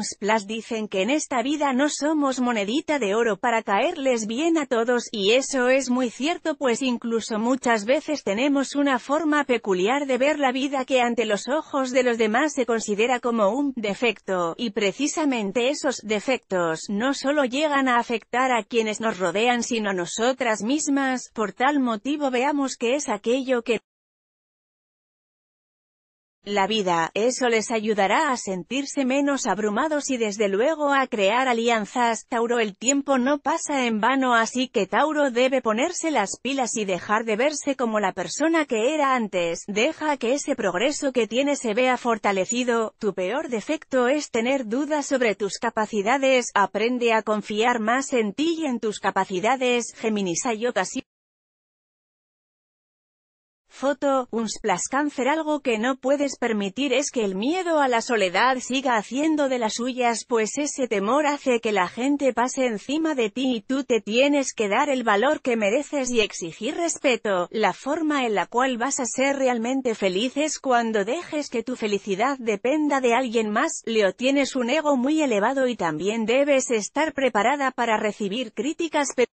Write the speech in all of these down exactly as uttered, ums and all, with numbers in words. Unsplash dicen que en esta vida no somos monedita de oro para caerles bien a todos, y eso es muy cierto, pues incluso muchas veces tenemos una forma peculiar de ver la vida que ante los ojos de los demás se considera como un defecto, y precisamente esos defectos no solo llegan a afectar a quienes nos rodean sino a nosotras mismas. Por tal motivo veamos que es aquello que la vida, eso les ayudará a sentirse menos abrumados y desde luego a crear alianzas. Tauro, el tiempo no pasa en vano, así que Tauro debe ponerse las pilas y dejar de verse como la persona que era antes. Deja que ese progreso que tiene se vea fortalecido. Tu peor defecto es tener dudas sobre tus capacidades. Aprende a confiar más en ti y en tus capacidades. Géminis, hay ocasión. Foto, Unsplash. Cáncer, algo que no puedes permitir es que el miedo a la soledad siga haciendo de las suyas, pues ese temor hace que la gente pase encima de ti y tú te tienes que dar el valor que mereces y exigir respeto. La forma en la cual vas a ser realmente feliz es cuando dejes que tu felicidad dependa de alguien más. Leo, tienes un ego muy elevado y también debes estar preparada para recibir críticas, pero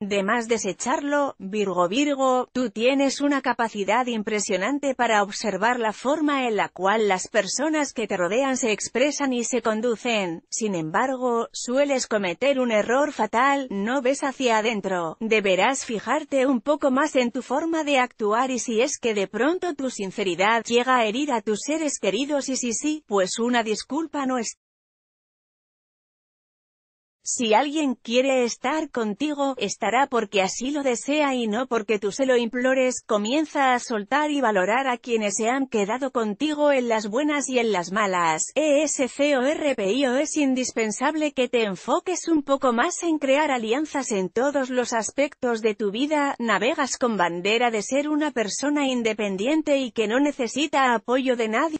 de más desecharlo. Virgo, Virgo, tú tienes una capacidad impresionante para observar la forma en la cual las personas que te rodean se expresan y se conducen. Sin embargo, sueles cometer un error fatal: no ves hacia adentro. Deberás fijarte un poco más en tu forma de actuar y si es que de pronto tu sinceridad llega a herir a tus seres queridos, y si sí, pues una disculpa no es. Si alguien quiere estar contigo, estará porque así lo desea y no porque tú se lo implores. Comienza a soltar y valorar a quienes se han quedado contigo en las buenas y en las malas. Escorpio, es indispensable que te enfoques un poco más en crear alianzas en todos los aspectos de tu vida. Navegas con bandera de ser una persona independiente y que no necesita apoyo de nadie,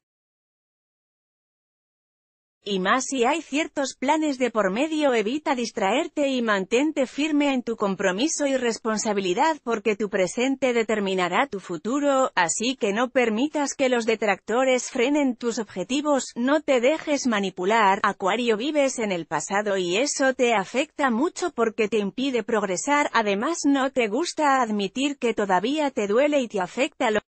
y más si hay ciertos planes de por medio. Evita distraerte y mantente firme en tu compromiso y responsabilidad, porque tu presente determinará tu futuro, así que no permitas que los detractores frenen tus objetivos. No te dejes manipular. Acuario, vives en el pasado y eso te afecta mucho porque te impide progresar. Además, no te gusta admitir que todavía te duele y te afecta lo